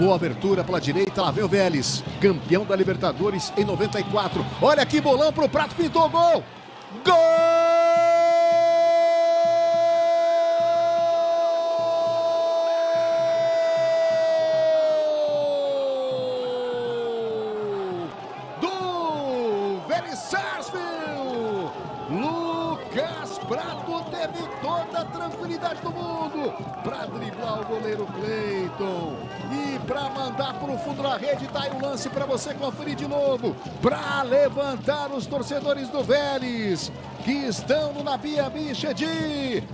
Boa abertura pela direita, lá vem o Vélez, campeão da Libertadores em 94. Olha que bolão pro Pratto, pintou gol! Gol! Do Vélez Sarsfield! Lucas Pratto teve toda a tranquilidade do mundo para driblar o goleiro Cleiton e para mandar para o fundo da rede. Tá aí o lance para você conferir de novo, para levantar os torcedores do Vélez que estão no Nabia Bichedi.